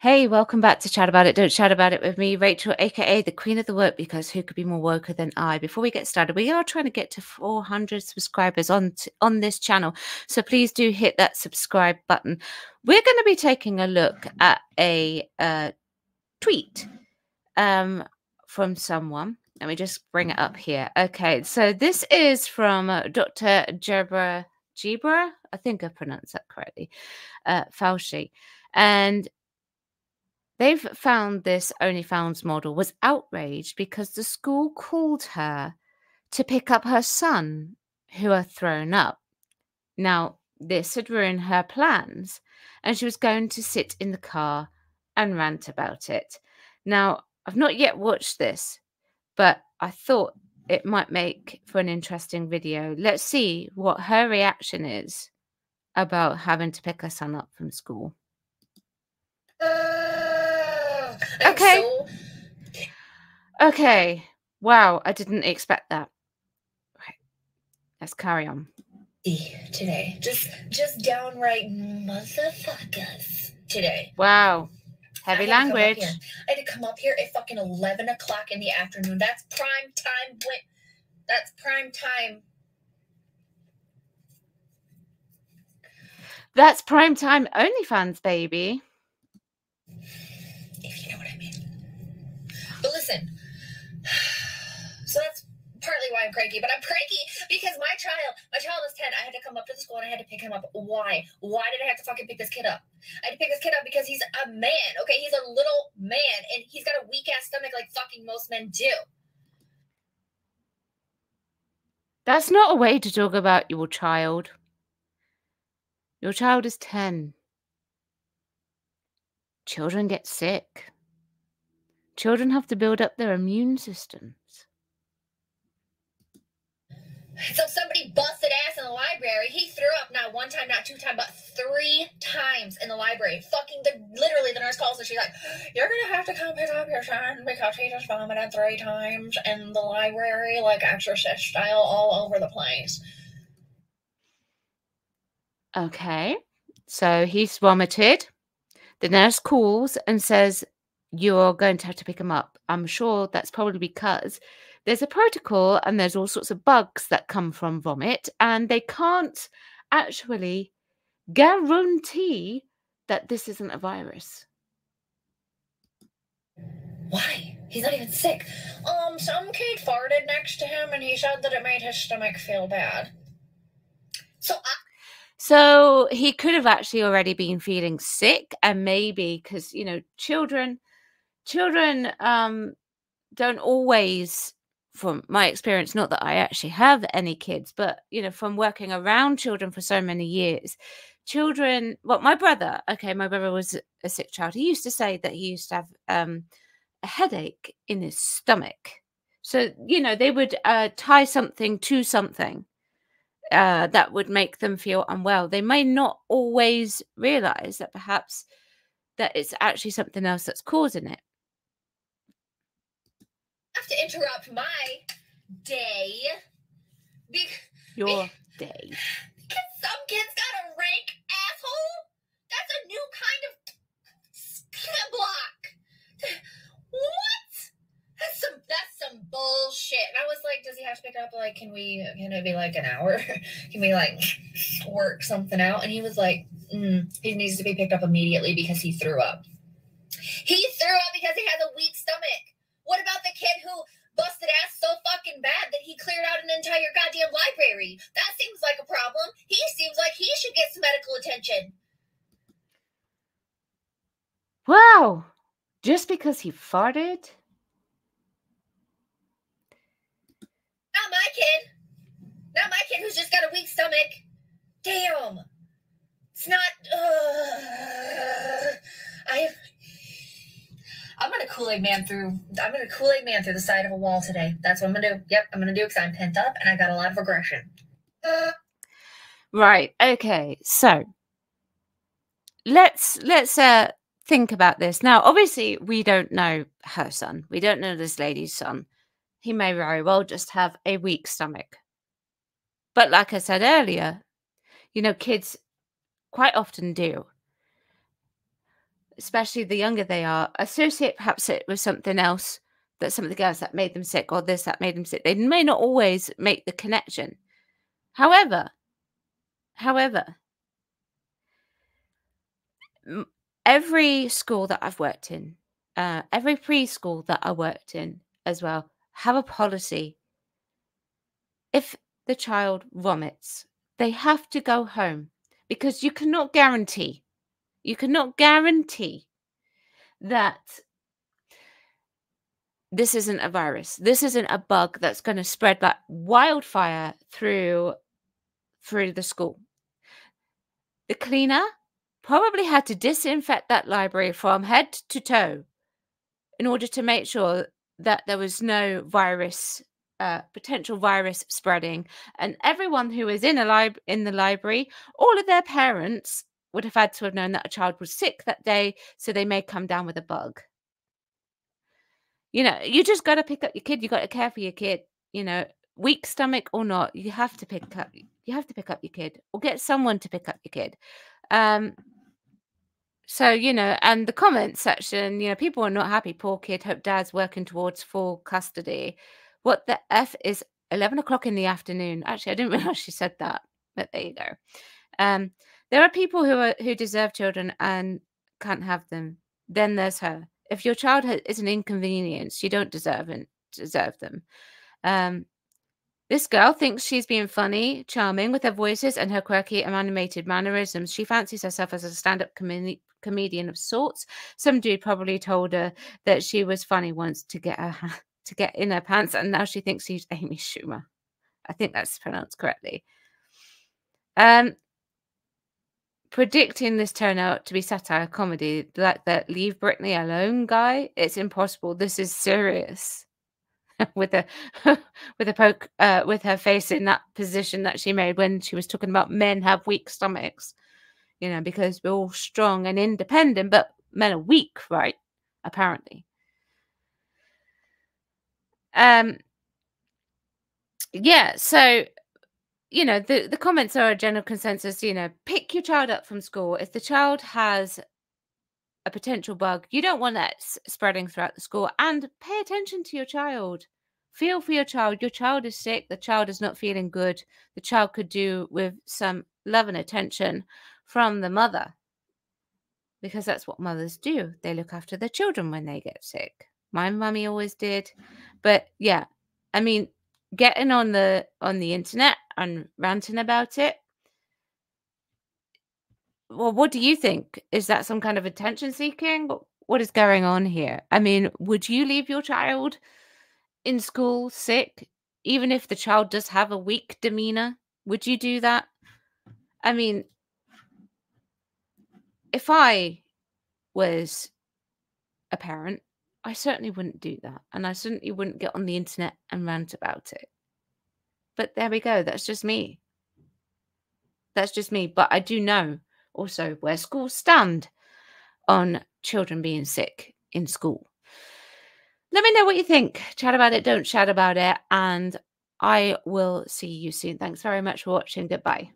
Hey, welcome back to Chat About It, Don't Shout About It with me, Rachel, aka the Queen of the Woke, because who could be more woker than I? Before we get started, we are trying to get to 400 subscribers on this channel, so please do hit that subscribe button. We're going to be taking a look at a tweet from someone. Let me just bring it up here. Okay, so this is from Dr. Jebra, I think I pronounced that correctly, Faushay, and they've found this OnlyFans model was outraged because the school called her to pick up her son, who had thrown up. Now, this had ruined her plans, and she was going to sit in the car and rant about it. Now, I've not yet watched this, but I thought it might make for an interesting video. Let's see what her reaction is about having to pick her son up from school. Okay. Okay. Wow, I didn't expect that. Right. Let's carry on. Today, just downright motherfuckers today. Wow. Heavy language. I had to come up here at fucking 11 o'clock in the afternoon. That's prime time. That's prime time. That's prime time. OnlyFans, baby. But listen, so that's partly why I'm cranky, but I'm cranky because my child is 10. I had to come up to the school and I had to pick him up. Why? Why did I have to fucking pick this kid up? I had to pick this kid up because he's a man, okay? He's a little man, and he's got a weak-ass stomach like fucking most men do. That's not a way to talk about your child. Your child is 10. Children get sick. Children have to build up their immune systems. So somebody busted ass in the library. He threw up not one time, not two times, but three times in the library. Fucking, literally, the nurse calls and she's like, "You're gonna have to come pick up your son because he just vomited three times in the library, like Exorcist style, all over the place." Okay, so he's vomited. The nurse calls and says, "You're going to have to pick him up." I'm sure that's probably because there's a protocol and there's all sorts of bugs that come from vomit, and they can't actually guarantee that this isn't a virus. Why? He's not even sick. Some kid farted next to him and he said that it made his stomach feel bad. So he could have actually already been feeling sick, and maybe because, you know, children don't always, from my experience, not that I actually have any kids, but, you know, from working around children for so many years, children, well, my brother was a sick child. He used to say that he used to have a headache in his stomach. So, you know, they would tie something to something that would make them feel unwell. They may not always realize that perhaps that it's actually something else that's causing it. I have to interrupt my day. Your day. Because some kid's got a rank asshole. That's a new kind of skin block. What? That's some bullshit. And I was like, does he have to pick up, like, can it be like an hour? Can we, like, work something out? And he was like, he needs to be picked up immediately because he threw up. He threw up because he has a weak stomach. What about the kid who busted ass so fucking bad that he cleared out an entire goddamn library? That seems like a problem. He seems like he should get some medical attention. Wow. Just because he farted? Not my kid. Not my kid who's just got a weak stomach. Damn. It's not. I'm gonna Kool-Aid man through. I'm gonna Kool-Aid man through the side of a wall today. That's what I'm gonna do. Yep, I'm gonna do because I'm pent up and I got a lot of aggression. Right. Okay. So let's think about this now. Obviously, we don't know her son. We don't know this lady's son. He may very well just have a weak stomach. But like I said earlier, you know, kids quite often do. especially the younger they are, associate perhaps it with something else, that some of the girls that made them sick or this that made them sick. They may not always make the connection. However, every school that I've worked in, every preschool that I worked in as well, have a policy. If the child vomits, they have to go home, because you cannot guarantee, that this isn't a virus. This isn't a bug that's going to spread like wildfire through the school. The cleaner probably had to disinfect that library from head to toe in order to make sure that there was no virus, potential virus spreading. And everyone who was in the library, all of their parents would have had to have known that a child was sick that day, so they may come down with a bug. You know, you just got to pick up your kid. You got to care for your kid. You know, weak stomach or not, you have to pick up. You have to pick up your kid, or get someone to pick up your kid. So you know, and the comment section, you know, people are not happy. Poor kid. Hope dad's working towards full custody. What the F is 11 o'clock in the afternoon? Actually, I didn't realize she said that. But there you go. There are people who deserve children and can't have them. Then there's her. If your child is an inconvenience, you don't deserve them. This girl thinks she's being funny, charming with her voices and her quirky and animated mannerisms. She fancies herself as a stand-up comedian of sorts. Some dude probably told her that she was funny once to get her in her pants, and now she thinks she's Amy Schumer. I think that's pronounced correctly. Predicting this turned out to be satire comedy, like that Leave Britney Alone guy. It's impossible. This is serious. with a poke with her face in that position that she made when she was talking about men have weak stomachs, you know, because we're all strong and independent, but men are weak, right? Apparently. Yeah. So, you know, the comments are a general consensus, you know, pick your child up from school. If the child has a potential bug, you don't want that spreading throughout the school, and pay attention to your child. Feel for your child. Your child is sick. The child is not feeling good. The child could do with some love and attention from the mother, because that's what mothers do. They look after their children when they get sick. My mummy always did. But yeah, I mean, getting on the internet and ranting about it, well, what do you think? Is that some kind of attention seeking? What is going on here? I mean, would you leave your child in school sick, even if the child does have a weak demeanor? Would you do that? I mean, if I was a parent, I certainly wouldn't do that. And I certainly wouldn't get on the internet and rant about it. But there we go. That's just me. That's just me. But I do know also where schools stand on children being sick in school. Let me know what you think. Chat about it, don't shout about it, and I will see you soon. Thanks very much for watching. Goodbye.